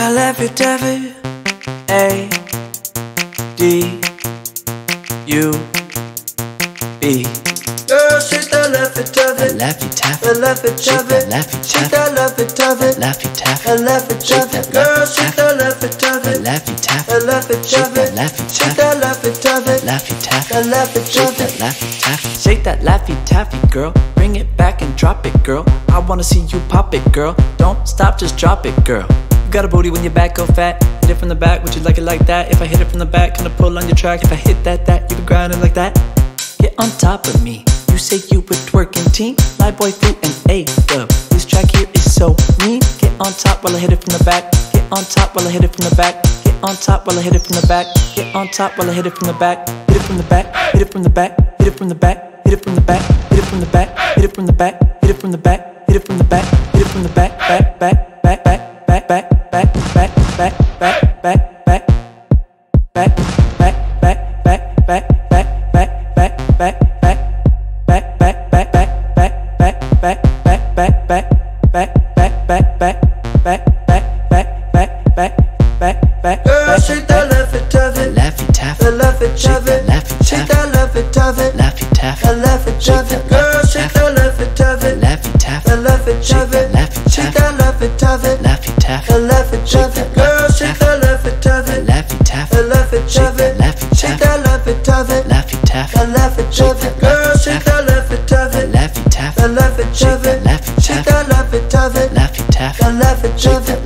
by Laffy Taffy. ADUB. Girl, she's the Laffy Taffy. Laffy Taffy. Laffy Taffy. She's the Laffy Taffy. Laffy Taffy. Laffy Taffy. Girl, she's the Laffy Taffy. Laffy Taffy. She's the Laffy Taffy. Laffy Taffy. Shake that Laffy Taffy. Shake that Laffy Taffy, girl. Bring it back and drop it, girl. I wanna see you pop it, girl. Don't stop, just drop it, girl. You got a booty when your back go fat. Hit it from the back, would you like it like that? If I hit it from the back, kinda pull on your track. If I hit that, you be grinding like that. Get on top of me. You say you were twerking team. Live boy through an ADUB. This track here is so mean. Get on top while I hit it from the back. Get on top while I hit it from the back. Get on top while I hit it from the back. Get on top while I hit it from the back. Hit it from the back. Hit it from the back. Hit it from the back. Hit it from the back. Hit it from the back. Hit it from the back. Hit it from the back. Hit it from the back. Hit it from the back. Back. Girl, shake that Laffy Taffy. Laffy Taffy. Shake that Laffy Taffy. Shake that Laffy Taffy. Laffy Taffy. Girl, shake that Laffy Taffy. Laffy Taffy. Shake that Laffy Taffy. Shake that Laffy Taffy. Shake that girl, shake that Laffy Taffy. Shake that Laffy Taffy. Shake that Laffy Taffy. Shake that girl, shake that Laffy Taffy. Shake that Laffy Taffy. Shake that Laffy Taffy. Shake that